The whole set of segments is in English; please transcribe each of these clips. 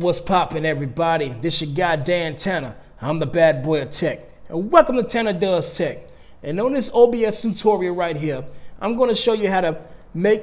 What's poppin', everybody? This your guy Dan Tanna. I'm the bad boy of tech, and welcome to Tanna Does Tech. And on this OBS tutorial right here, I'm going to show you how to make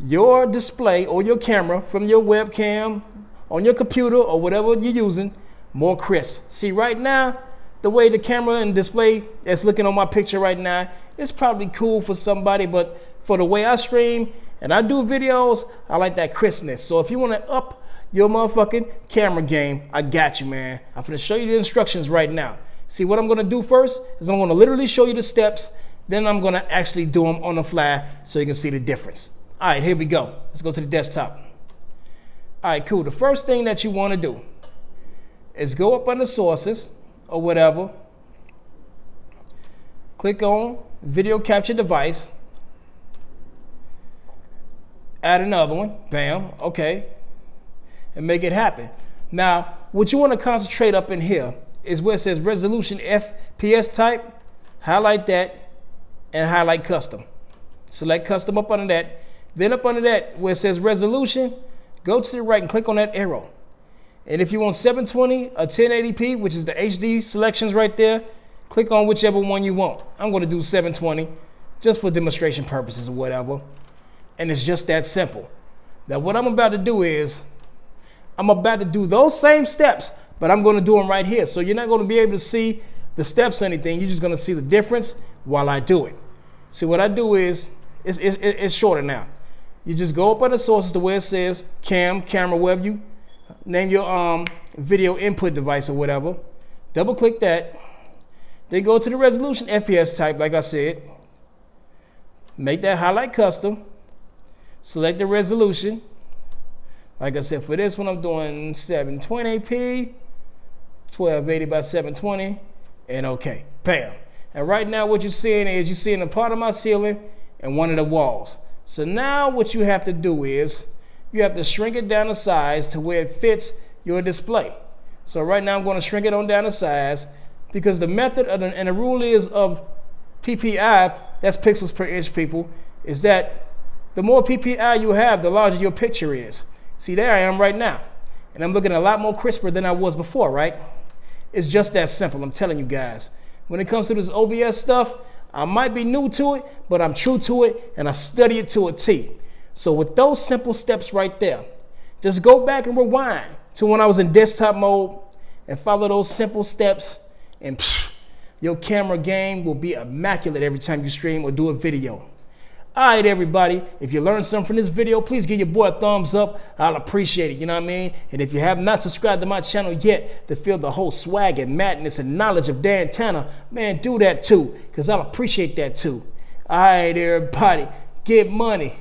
your display or your camera from your webcam on your computer or whatever you're using more crisp. See, right now, the way the camera and display is looking on my picture right now, it's probably cool for somebody, but for the way I stream and I do videos, I like that crispness. So if you want to up your motherfucking camera game, I got you, man. I'm gonna show you the instructions right now. See, what I'm gonna do first is I'm gonna literally show you the steps, then I'm gonna actually do them on the fly so you can see the difference. All right, here we go. Let's go to the desktop. All right, cool. The first thing that you wanna do is go up under sources or whatever, click on video capture device, add another one, bam, okay, and make it happen. Now, what you want to concentrate up in here is where it says resolution FPS type, highlight that, and highlight custom. Select custom up under that. Then up under that, where it says resolution, go to the right and click on that arrow. And if you want 720 or 1080p, which is the HD selections right there, click on whichever one you want. I'm gonna do 720, just for demonstration purposes or whatever. And it's just that simple. Now, what I'm about to do is, I'm about to do those same steps, but I'm going to do them right here. So you're not going to be able to see the steps or anything. You're just going to see the difference while I do it. See, what I do is, it's shorter now. You just go up under sources to where it says camera, web, you name your video input device or whatever. Double click that. Then go to the resolution FPS type, like I said. Make that highlight custom. Select the resolution. Like I said, for this one, I'm doing 720p, 1280 by 720, and okay, bam. And right now what you're seeing is you're seeing a part of my ceiling and one of the walls. So now what you have to do is you have to shrink it down to size to where it fits your display. So right now I'm going to shrink it on down to size because the method and the rule is of PPI, that's pixels per inch, people, is that the more PPI you have, the larger your picture is. See, there I am right now, and I'm looking a lot more crisper than I was before, right? It's just that simple, I'm telling you guys. When it comes to this OBS stuff, I might be new to it, but I'm true to it, and I study it to a T. So with those simple steps right there, just go back and rewind to when I was in desktop mode and follow those simple steps, and pff, your camera game will be immaculate every time you stream or do a video. All right, everybody, if you learned something from this video, please give your boy a thumbs up. I'll appreciate it, you know what I mean? And if you have not subscribed to my channel yet to feel the whole swag and madness and knowledge of Dan Tanna, man, do that too, because I'll appreciate that too. All right, everybody, get money,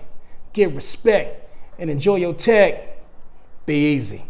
get respect, and enjoy your tech. Be easy.